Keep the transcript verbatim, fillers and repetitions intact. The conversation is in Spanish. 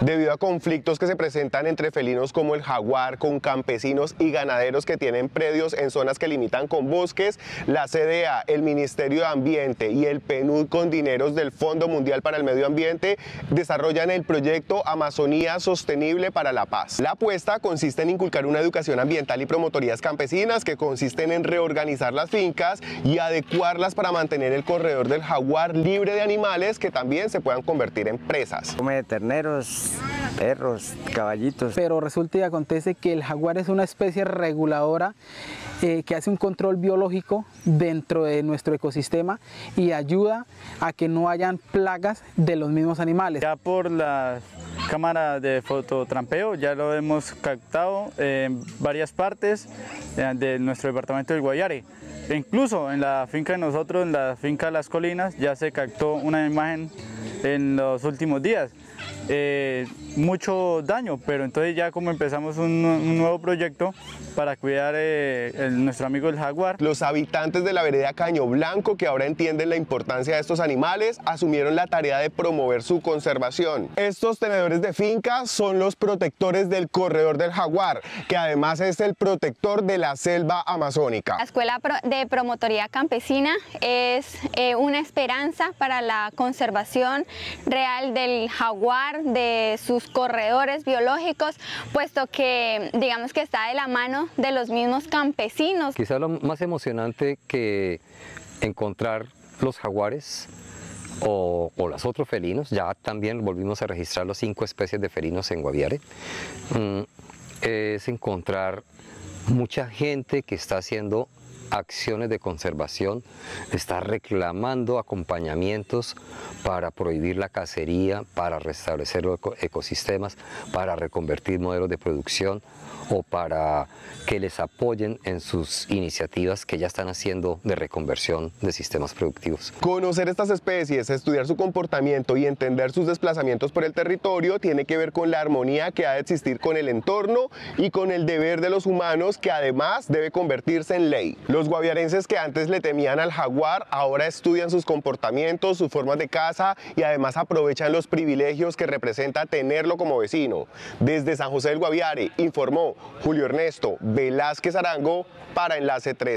debido a conflictos que se presentan entre felinos como el jaguar, con campesinos y ganaderos que tienen predios en zonas que limitan con bosques. La C D A, el Ministerio de Ambiente y el P N U D, con dineros del Fondo Mundial para el Medio Ambiente, desarrollan el proyecto Amazonía Sostenible para la Paz. La apuesta consiste en inculcar una educación ambiental y promotorías campesinas que consisten en reorganizar las fincas y adecuarlas para mantener el corredor del jaguar libre de animales que también se puedan convertir en presas. Come terneros, perros, caballitos. Pero resulta y acontece que el jaguar es una especie reguladora eh, que hace un control biológico dentro de nuestro ecosistema y ayuda a que no hayan plagas de los mismos animales. Ya por la cámara de fototrampeo ya lo hemos captado en varias partes de nuestro departamento del Guaviare. E incluso en la finca de nosotros, en la finca Las Colinas, ya se captó una imagen en los últimos días. Eh, mucho daño, pero entonces ya como empezamos un, un nuevo proyecto para cuidar eh, el, nuestro amigo el jaguar. Los habitantes de la vereda Caño Blanco, que ahora entienden la importancia de estos animales, asumieron la tarea de promover su conservación. Estos tenedores de finca son los protectores del corredor del jaguar, que además es el protector de la selva amazónica. La Escuela de Promotoría Campesina es eh, una esperanza para la conservación real del jaguar, de sus corredores biológicos, puesto que digamos que está de la mano de los mismos campesinos. Quizá lo más emocionante que encontrar los jaguares o, o los otros felinos, ya también volvimos a registrar las cinco especies de felinos en Guaviare, es encontrar mucha gente que está haciendo acciones de conservación, está reclamando acompañamientos para prohibir la cacería, para restablecer los ecosistemas, para reconvertir modelos de producción o para que les apoyen en sus iniciativas que ya están haciendo de reconversión de sistemas productivos. Conocer estas especies, estudiar su comportamiento y entender sus desplazamientos por el territorio tiene que ver con la armonía que ha de existir con el entorno y con el deber de los humanos, que además debe convertirse en ley. Los guaviarenses que antes le temían al jaguar ahora estudian sus comportamientos, sus formas de caza y además aprovechan los privilegios que representa tenerlo como vecino. Desde San José del Guaviare informó Julio Ernesto Velázquez Arango para Enlace tres.